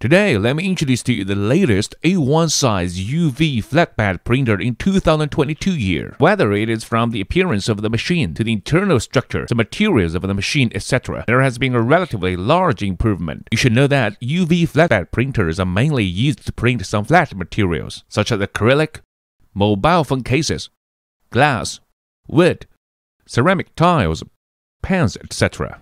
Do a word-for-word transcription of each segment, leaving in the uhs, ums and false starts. Today, let me introduce to you the latest A one size U V flatbed printer in two thousand twenty-two year. Whether it is from the appearance of the machine to the internal structure, the materials of the machine, et cetera, there has been a relatively large improvement. You should know that U V flatbed printers are mainly used to print some flat materials, such as acrylic, mobile phone cases, glass, wood, ceramic tiles, pens, et cetera.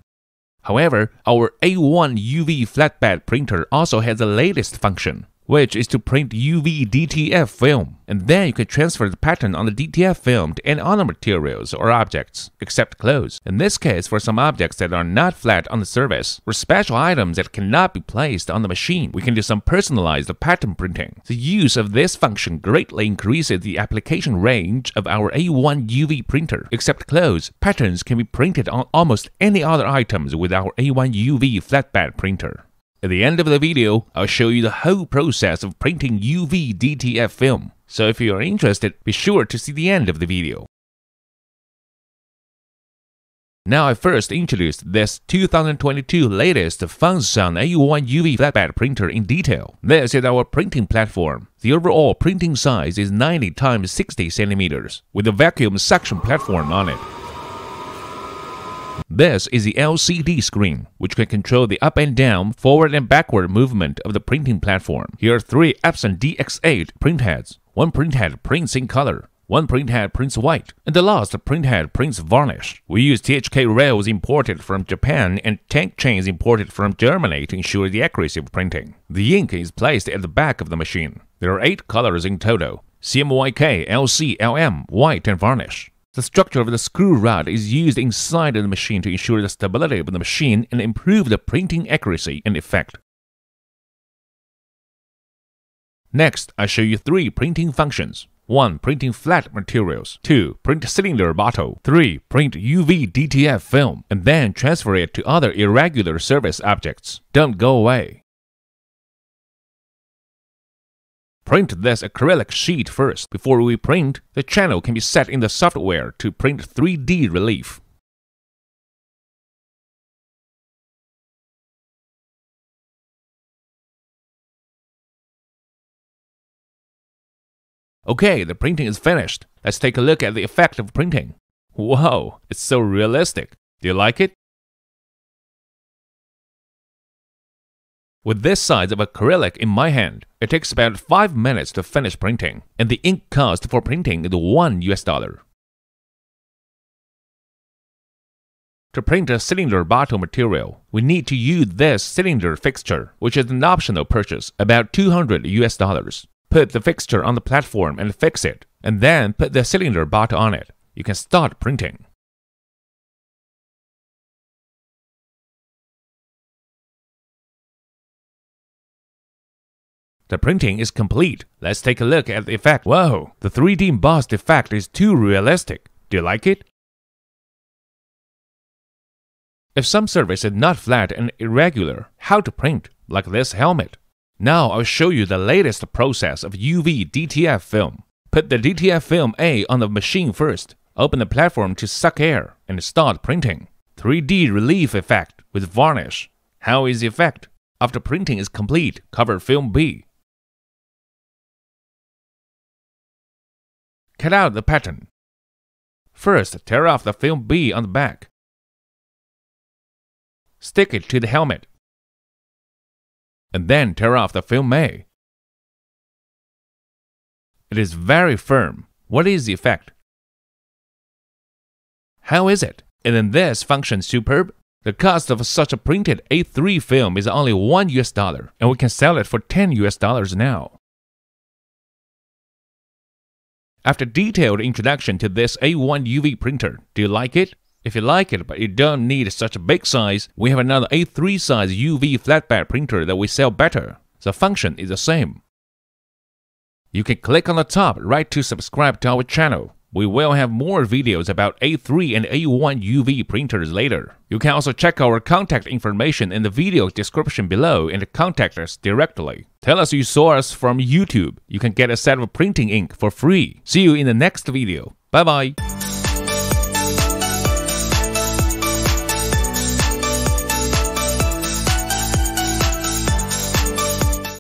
However, our A one U V flatbed printer also has the latest function, which is to print U V D T F film, and then you can transfer the pattern on the D T F film to any other materials or objects, except clothes. In this case, for some objects that are not flat on the surface, or special items that cannot be placed on the machine, we can do some personalized pattern printing. The use of this function greatly increases the application range of our A one U V printer. Except clothes, patterns can be printed on almost any other items with our A one U V flatbed printer. At the end of the video, I'll show you the whole process of printing U V D T F film. So if you are interested, be sure to see the end of the video. Now I first introduced this two thousand twenty-two latest FUNSUN A one U V flatbed printer in detail. This is our printing platform. The overall printing size is ninety by sixty centimeters, with a vacuum suction platform on it. This is the L C D screen, which can control the up and down, forward and backward movement of the printing platform. Here are three Epson D X eight printheads. One printhead prints in color, one printhead prints white, and the last printhead prints varnish. We use T H K rails imported from Japan and tank chains imported from Germany to ensure the accuracy of printing. The ink is placed at the back of the machine. There are eight colors in total: C M Y K, L C, L M, white, and varnish. The structure of the screw rod is used inside of the machine to ensure the stability of the machine and improve the printing accuracy and effect. Next, I show you three printing functions. one. Printing flat materials. two. Print cylinder bottle. three. Print U V D T F film, and then transfer it to other irregular surface objects. Don't go away. Print this acrylic sheet first. Before we print, the channel can be set in the software to print three D relief. Okay, the printing is finished. Let's take a look at the effect of printing. Wow, it's so realistic. Do you like it? With this size of acrylic in my hand, it takes about five minutes to finish printing, and the ink cost for printing is one U S dollar. To print a cylinder bottle material, we need to use this cylinder fixture, which is an optional purchase, about two hundred U S dollars. Put the fixture on the platform and fix it, and then put the cylinder bottle on it. You can start printing. The printing is complete. Let's take a look at the effect. Whoa, the three D embossed effect is too realistic. Do you like it? If some surface is not flat and irregular, how to print, like this helmet. Now I'll show you the latest process of U V D T F film. Put the D T F film A on the machine first. Open the platform to suck air and start printing. three D relief effect with varnish. How is the effect? After printing is complete, cover film B. Cut out the pattern. First, tear off the film B on the back. Stick it to the helmet. And then tear off the film A. It is very firm. What is the effect? How is it? Isn't this function superb? The cost of such a printed A three film is only one U S dollar, and we can sell it for ten U S dollars now. After detailed introduction to this A one U V printer, do you like it? If you like it but you don't need such a big size, we have another A three size U V flatbed printer that we sell better. The function is the same. You can click on the top right to subscribe to our channel. We will have more videos about A three and A one U V printers later. You can also check our contact information in the video description below and contact us directly. Tell us you saw us from YouTube. You can get a set of printing ink for free. See you in the next video. Bye bye.